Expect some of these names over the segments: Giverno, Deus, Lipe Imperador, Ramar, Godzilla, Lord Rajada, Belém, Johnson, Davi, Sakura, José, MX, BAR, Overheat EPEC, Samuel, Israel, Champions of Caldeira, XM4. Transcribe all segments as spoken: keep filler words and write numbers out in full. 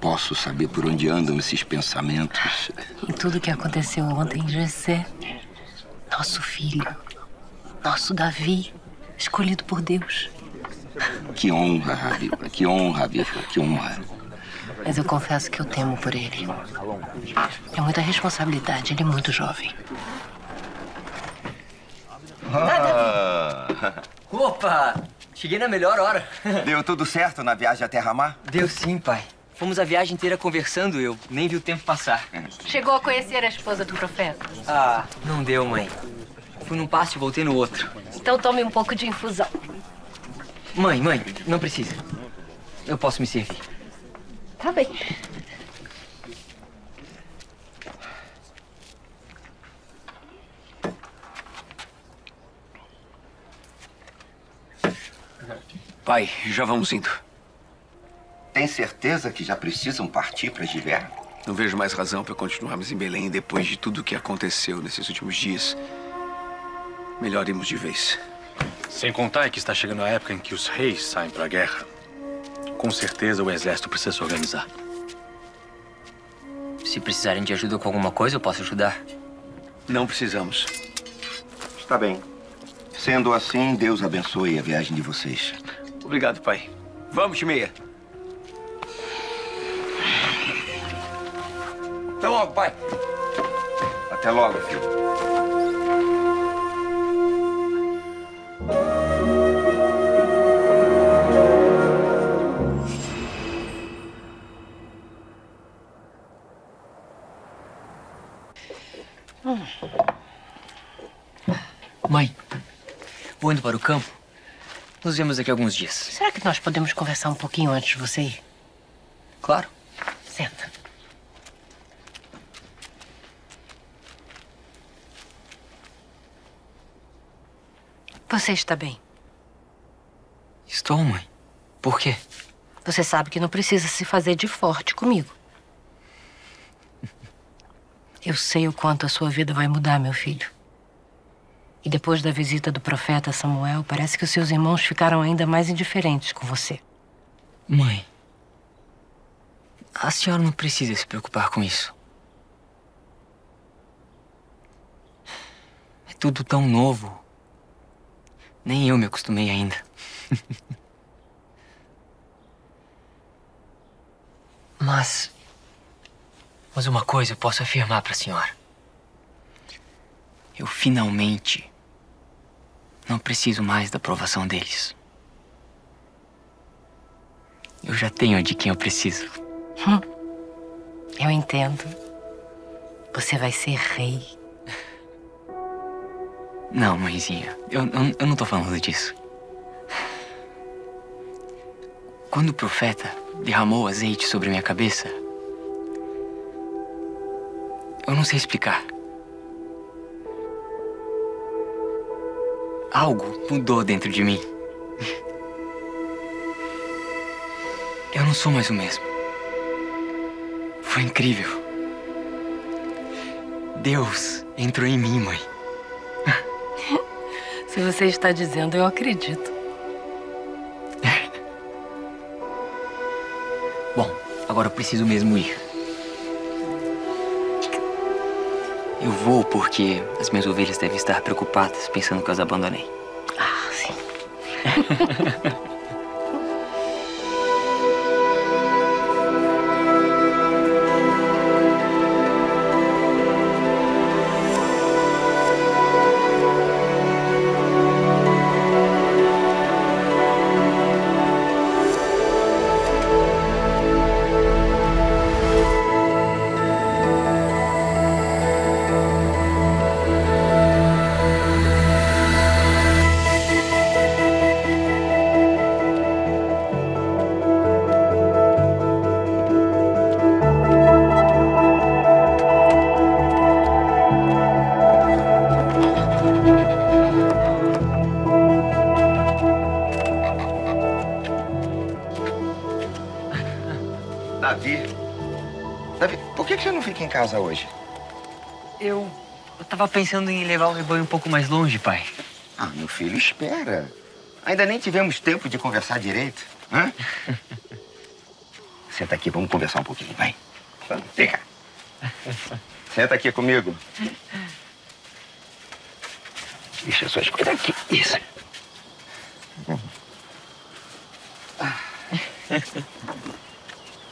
Posso saber por onde andam esses pensamentos? Em tudo que aconteceu ontem, José, nosso filho, nosso Davi, escolhido por Deus. Que honra, Raviva, que honra, Raviva, que honra. Mas eu confesso que eu temo por ele. É muita responsabilidade, ele é muito jovem. Ah, Davi! Opa! Cheguei na melhor hora. Deu tudo certo na viagem até Ramar? Deu sim, pai. Fomos a viagem inteira conversando, eu nem vi o tempo passar. Chegou a conhecer a esposa do profeta? Ah, não deu, mãe. Fui num passo e voltei no outro. Então tome um pouco de infusão. Mãe, mãe, não precisa. Eu posso me servir. Tá bem. Pai, já vamos indo. Tem certeza que já precisam partir para Giverno? Não vejo mais razão para continuarmos em Belém depois de tudo o que aconteceu nesses últimos dias. Melhor irmos de vez. Sem contar que está chegando a época em que os reis saem para a guerra. Com certeza o exército precisa se organizar. Se precisarem de ajuda com alguma coisa, eu posso ajudar. Não precisamos. Está bem. Sendo assim, Deus abençoe a viagem de vocês. Obrigado, pai. Vamos, Timeia. Até logo, pai. Até logo, filho. Hum. Mãe, vou indo para o campo. Nos vemos daqui a alguns dias. Será que nós podemos conversar um pouquinho antes de você ir? Claro. Senta. Você está bem? Estou, mãe. Por quê? Você sabe que não precisa se fazer de forte comigo. Eu sei o quanto a sua vida vai mudar, meu filho. E depois da visita do profeta Samuel, parece que os seus irmãos ficaram ainda mais indiferentes com você. Mãe, a senhora não precisa se preocupar com isso. É tudo tão novo. Nem eu me acostumei ainda. Mas... Mas uma coisa eu posso afirmar para a senhora. Eu finalmente... não preciso mais da aprovação deles. Eu já tenho de quem eu preciso. Hum, eu entendo. Você vai ser rei. Não, mãezinha. Eu, eu, eu não tô falando disso. Quando o profeta derramou azeite sobre minha cabeça... eu não sei explicar. Algo mudou dentro de mim. Eu não sou mais o mesmo. Foi incrível. Deus entrou em mim, mãe. Se você está dizendo, eu acredito. Bom, agora eu preciso mesmo ir. Eu vou porque as minhas ovelhas devem estar preocupadas, pensando que eu as abandonei. Ah, sim. Davi, Davi, por que você não fica em casa hoje? Eu... eu tava pensando em levar o rebanho um pouco mais longe, pai. Ah, meu filho, espera. Ainda nem tivemos tempo de conversar direito, hã? Senta aqui, vamos conversar um pouquinho, vai. Vem cá. Senta aqui comigo. Deixa as suas coisas aqui. Isso.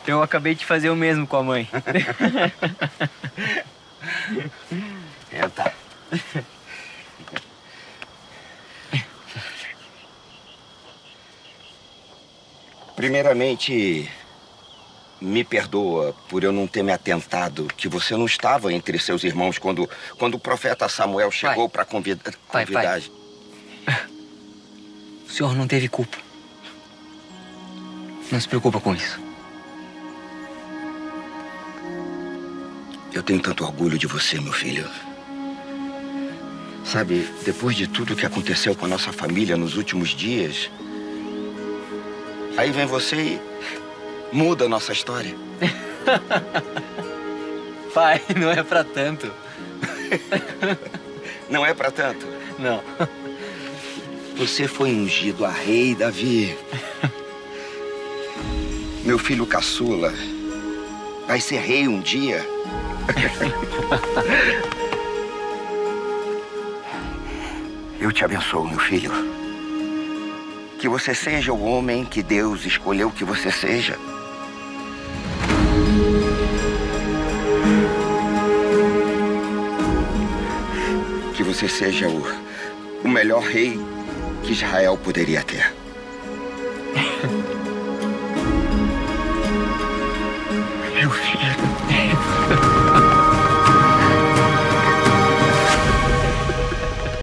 Eu acabei de fazer o mesmo com a mãe. Senta. Primeiramente, me perdoa por eu não ter me atentado que você não estava entre seus irmãos quando, quando o profeta Samuel chegou para convidar. Pai, pai. O senhor não teve culpa. Não se preocupa com isso. Eu tenho tanto orgulho de você, meu filho. Sabe, depois de tudo que aconteceu com a nossa família nos últimos dias... Aí vem você e muda a nossa história. Pai, não é pra tanto. Não é pra tanto? Não. Você foi ungido a rei, Davi. Meu filho caçula vai ser rei um dia. Eu te abençoo, meu filho. Que você seja o homem que Deus escolheu que você seja. Que você seja o, o melhor rei que Israel poderia ter.